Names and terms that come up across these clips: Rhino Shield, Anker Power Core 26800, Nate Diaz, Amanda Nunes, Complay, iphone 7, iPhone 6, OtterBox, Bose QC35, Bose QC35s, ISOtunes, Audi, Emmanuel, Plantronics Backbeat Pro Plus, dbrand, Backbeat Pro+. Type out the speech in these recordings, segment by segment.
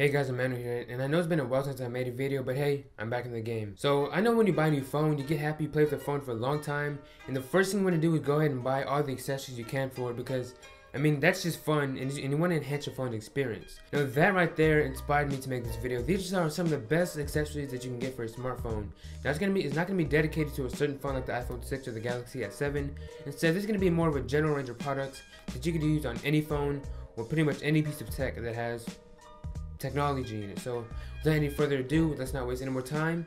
Hey guys, I'm Manu here, and I know it's been a while since I made a video, but hey, I'm back in the game. So I know when you buy a new phone, you get happy, you play with the phone for a long time, and the first thing you want to do is go ahead and buy all the accessories you can for it, because I mean that's just fun and you want to enhance your phone's experience. Now that right there inspired me to make this video. These are some of the best accessories that you can get for a smartphone. Now it's not gonna be dedicated to a certain phone like the iPhone 6 or the Galaxy S7. Instead, this is gonna be more of a general range of products that you can use on any phone or pretty much any piece of tech that has technology in it. So without any further ado, let's not waste any more time.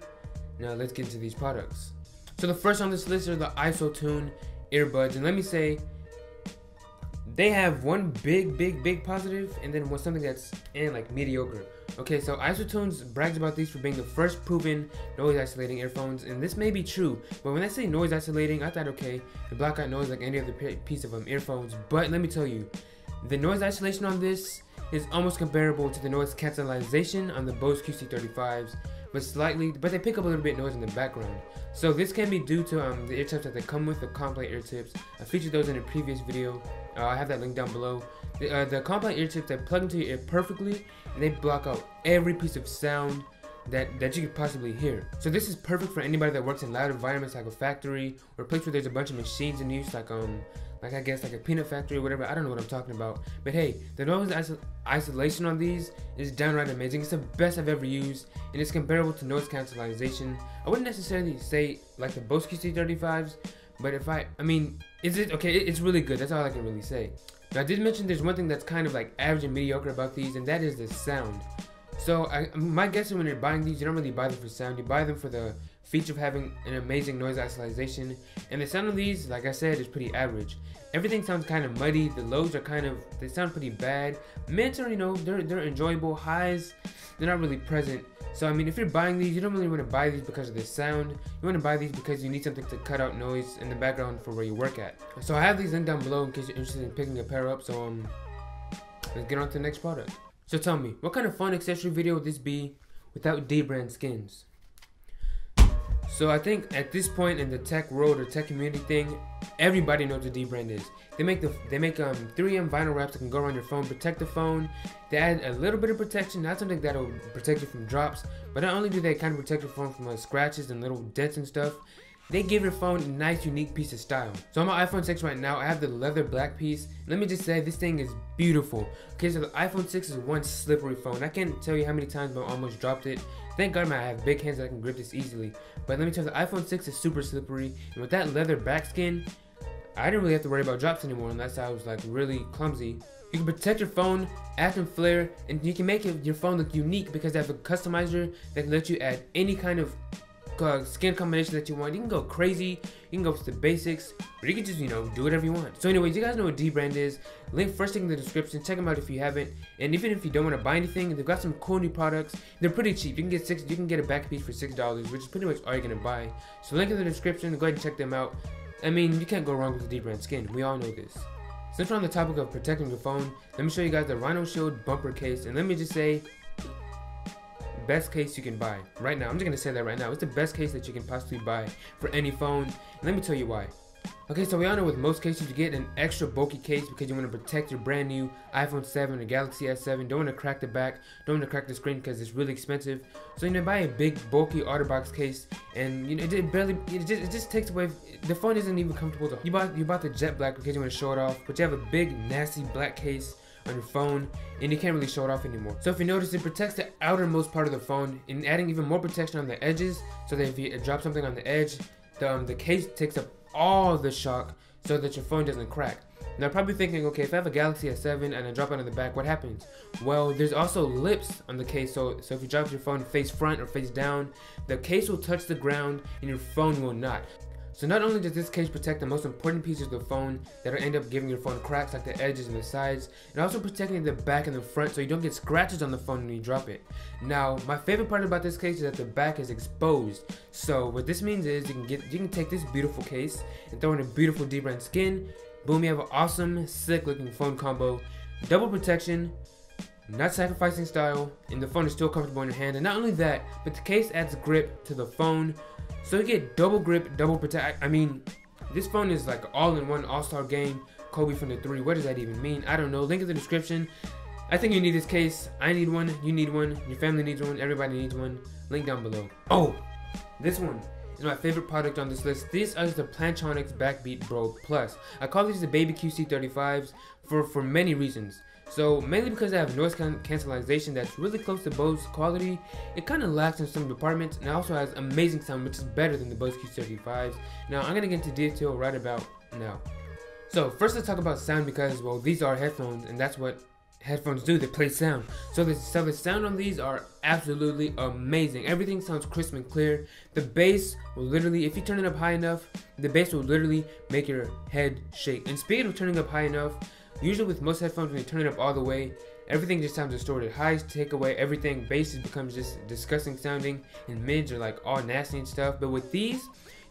Now let's get into these products. So the first on this list are the ISOtunes earbuds, and let me say they have one big positive and then one something that's like mediocre. Okay, so ISOtunes brags about these for being the first proven noise isolating earphones, and this may be true, but when I say noise isolating, I thought okay, they block out noise like any other piece of earphones, but let me tell you, the noise isolation on this is almost comparable to the noise cancellation on the Bose QC35s, but they pick up a little bit of noise in the background. So this can be due to the ear tips that they come with, the Complay ear tips. I featured those in a previous video. I have that link down below. The Complay ear tips that plug into your ear perfectly, and they block out every piece of sound that you could possibly hear. So this is perfect for anybody that works in loud environments like a factory or a place where there's a bunch of machines in use, like I guess like a peanut factory or whatever. I don't know what I'm talking about, but hey, the noise isolation on these is downright amazing. It's the best I've ever used, and it's comparable to noise cancellation. I wouldn't necessarily say like the Bose QC35s, but if I mean, is it okay? It's really good. That's all I can really say. Now I did mention there's one thing that's kind of like average and mediocre about these, and that is the sound. So my guess is when you're buying these, you don't really buy them for sound. You buy them for the feature of having an amazing noise isolation, and the sound of these, like I said, is pretty average. Everything sounds kind of muddy. The lows are they sound pretty bad. Mids are, you know, they're enjoyable. Highs, they're not really present. So I mean, if you're buying these, you don't really want to buy these because of the sound. You want to buy these because you need something to cut out noise in the background for where you work at. So I have these linked down below in case you're interested in picking a pair up. So let's get on to the next product. So tell me, what kind of fun accessory video would this be without dbrand skins? So I think at this point in the tech world or tech community thing, everybody knows what dbrand is. They make 3M vinyl wraps that can go around your phone, protect the phone. They add a little bit of protection, not something that'll protect you from drops, but not only do they kind of protect your phone from scratches and little dents and stuff, they give your phone a nice unique piece of style. So on my iPhone 6 right now, I have the leather black piece. Let me just say, this thing is beautiful. Okay, so the iPhone 6 is one slippery phone. I can't tell you how many times I almost dropped it. Thank God I have big hands that I can grip this easily. But let me tell you, the iPhone 6 is super slippery, and with that leather back skin, I didn't really have to worry about drops anymore unless I was like really clumsy. You can protect your phone, add some flair, and you can make your phone look unique because they have a customizer that can let you add any kind of skin combination that you want. You can go crazy, you can go to the basics, or you can just, you know, do whatever you want. So anyways, you guys know what dbrand is. Link first thing in the description, check them out if you haven't. And even if you don't want to buy anything, they've got some cool new products. They're pretty cheap. You can get a back piece for $6, which is pretty much all you're gonna buy. So link in the description, go ahead and check them out. I mean, you can't go wrong with the dbrand skin, we all know this. Since we're on the topic of protecting your phone, let me show you guys the Rhino Shield bumper case, and let me just say, best case you can buy right now. I'm just gonna say that right now, it's the best case that you can possibly buy for any phone, and let me tell you why. Okay, so we all know with most cases you get an extra bulky case because you want to protect your brand new iPhone 7 or Galaxy S7. Don't want to crack the back, don't want to crack the screen because it's really expensive. So you know, buy a big bulky OtterBox case, and you know it just takes away. The phone isn't even comfortable to hold. You bought the jet black because you want to show it off, but you have a big nasty black case on your phone and you can't really show it off anymore. So if you notice, it protects the outermost part of the phone and adding even more protection on the edges, so that if you drop something on the edge, the case takes up all the shock so that your phone doesn't crack. Now you're probably thinking, okay, if I have a Galaxy S7 and I drop it on the back, what happens? Well, there's also lips on the case, so if you drop your phone face front or face down, the case will touch the ground and your phone will not. So not only does this case protect the most important pieces of the phone that end up giving your phone cracks like the edges and the sides, and also protecting the back and the front so you don't get scratches on the phone when you drop it. Now, my favorite part about this case is that the back is exposed. So what this means is you can take this beautiful case and throw in a beautiful dbrand skin. Boom, you have an awesome, sick looking phone combo. Double protection, not sacrificing style, and the phone is still comfortable in your hand. And not only that, but the case adds grip to the phone. So you get double grip, double protect. I mean, this phone is like all in one all-star game. Kobe from the 3, what does that even mean? I don't know. Link in the description. I think you need this case. I need one, you need one, your family needs one, everybody needs one. Link down below. Oh, this one is my favorite product on this list. These are the Plantronics Backbeat Pro Plus. I call these the baby QC35s for many reasons. So mainly because they have noise cancellation that's really close to Bose quality. It kind of lacks in some departments, and it also has amazing sound, which is better than the Bose QC35s. Now I'm gonna get into detail right about now. So first let's talk about sound, because well, these are headphones, and that's what headphones do, they play sound. So the sound on these are absolutely amazing. Everything sounds crisp and clear. The bass will literally, if you turn it up high enough, the bass will literally make your head shake. And speaking of turning up high enough, usually with most headphones when you turn it up all the way, everything just sounds distorted. Highs take away everything, basses becomes just disgusting sounding, and mids are like all nasty and stuff. But with these,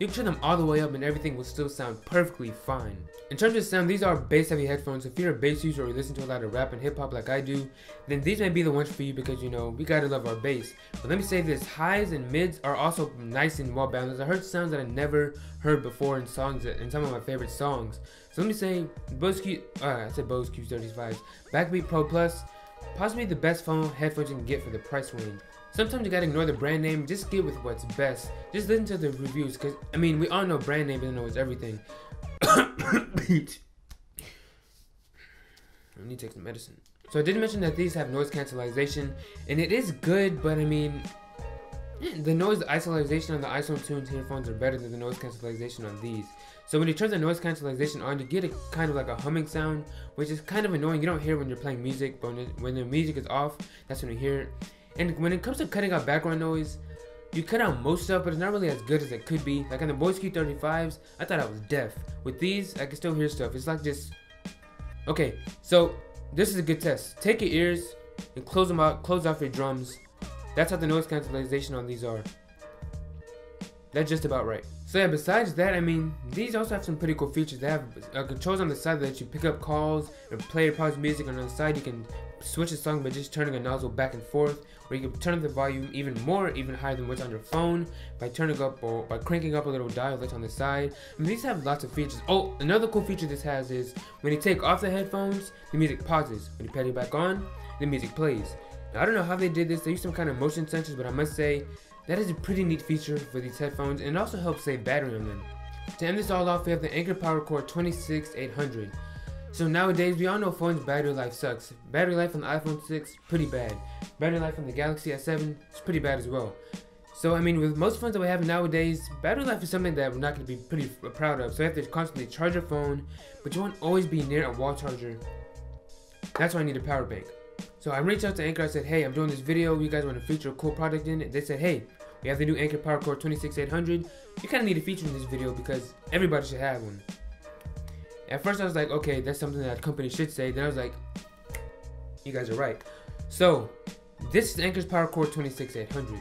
you can turn them all the way up and everything will still sound perfectly fine. In terms of sound, these are bass heavy headphones. If you're a bass user or you listen to a lot of rap and hip hop like I do, then these may be the ones for you, because you know, we gotta love our bass. But let me say this, highs and mids are also nice and well balanced. I heard sounds that I never heard before in songs, in some of my favorite songs. So let me say, Bose Q35s, Backbeat Pro Plus, possibly the best headphones you can get for the price range. Sometimes you gotta ignore the brand name, just get with what's best. Just listen to the reviews, cause I mean, we all know brand name isn't always everything. I need to take some medicine. So I did mention that these have noise cancellation, and it is good, but I mean, the noise isolation on the ISOtunes headphones are better than the noise cancellation on these. So when you turn the noise cancellation on, you get a kind of like a humming sound, which is kind of annoying. You don't hear it when you're playing music, but when the music is off, that's when you hear it. And when it comes to cutting out background noise, you cut out most stuff, but it's not really as good as it could be. Like on the Bose Q35s, I thought I was deaf. With these, I can still hear stuff. It's like just... Okay, so this is a good test. Take your ears and close them out, close off your drums. That's how the noise cancellation on these are. That's just about right. So yeah, besides that, I mean, these also have some pretty cool features. They have controls on the side that you pick up calls and play or pause music. On the side, you can switch the song by just turning a nozzle back and forth, or you can turn up the volume even more, even higher than what's on your phone, by turning up or by cranking up a little dial that's on the side. I mean, these have lots of features. Oh, another cool feature this has is when you take off the headphones, the music pauses. When you put it back on, the music plays. Now, I don't know how they did this. They used some kind of motion sensors, but I must say, that is a pretty neat feature for these headphones, and it also helps save battery on them. To end this all off, we have the Anker Power Core 26800. So nowadays, we all know phones' battery life sucks. Battery life on the iPhone 6, pretty bad. Battery life on the Galaxy S7 is pretty bad as well. So I mean, with most phones that we have nowadays, battery life is something that we're not going to be pretty proud of. So you have to constantly charge your phone, but you won't always be near a wall charger. That's why I need a power bank. So I reached out to Anker. I said, hey, I'm doing this video, you guys want to feature a cool product in it? They said, hey, we have the new Anker Power Core 26800. You kind of need a feature in this video because everybody should have one. At first I was like, okay, that's something that a company should say. Then I was like, you guys are right. So this is Anker's Power Core 26800.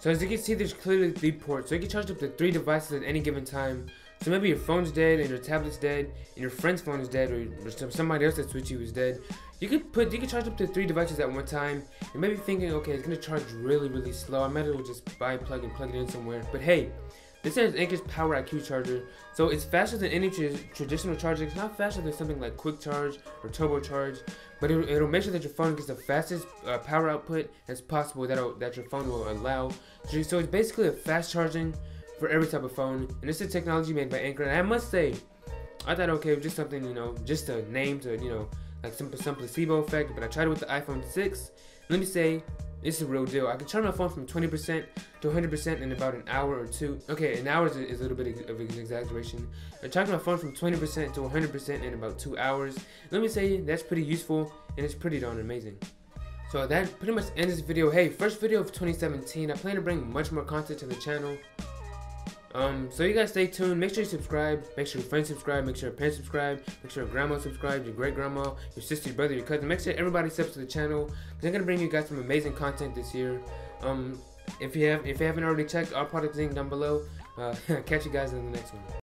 So as you can see, there's clearly 3 ports. So you can charge up to 3 devices at any given time. So maybe your phone's dead, and your tablet's dead, and your friend's phone is dead, or somebody else that switched you is dead. You could charge up to 3 devices at one time. You may be thinking, okay, it's gonna charge really, really slow. I might as well just buy a plug and plug it in somewhere. But hey, this is Anker's Power IQ charger, so it's faster than any traditional charger. It's not faster than something like Quick Charge or Turbo Charge, but it'll make sure that your phone gets the fastest power output as possible that your phone will allow. So it's basically a fast charging for every type of phone, and this is technology made by Anker. And I must say, I thought, okay, just something, you know, just a name to, you know, like some placebo effect. But I tried it with the iPhone 6. Let me say, it's a real deal. I can charge my phone from 20% to 100% in about an hour or two. Okay, an hour is a little bit of an exaggeration. I charge my phone from 20% to 100% in about 2 hours. Let me say, that's pretty useful, and it's pretty darn amazing. So that pretty much ends this video. Hey, first video of 2017. I plan to bring much more content to the channel. So you guys stay tuned, make sure you subscribe, make sure your friends subscribe, make sure your parents subscribe, make sure your grandma subscribes, your great-grandma, your sister, your brother, your cousin, make sure everybody subs to the channel, because I'm going to bring you guys some amazing content this year. If you haven't already checked, our products link down below. Catch you guys in the next one.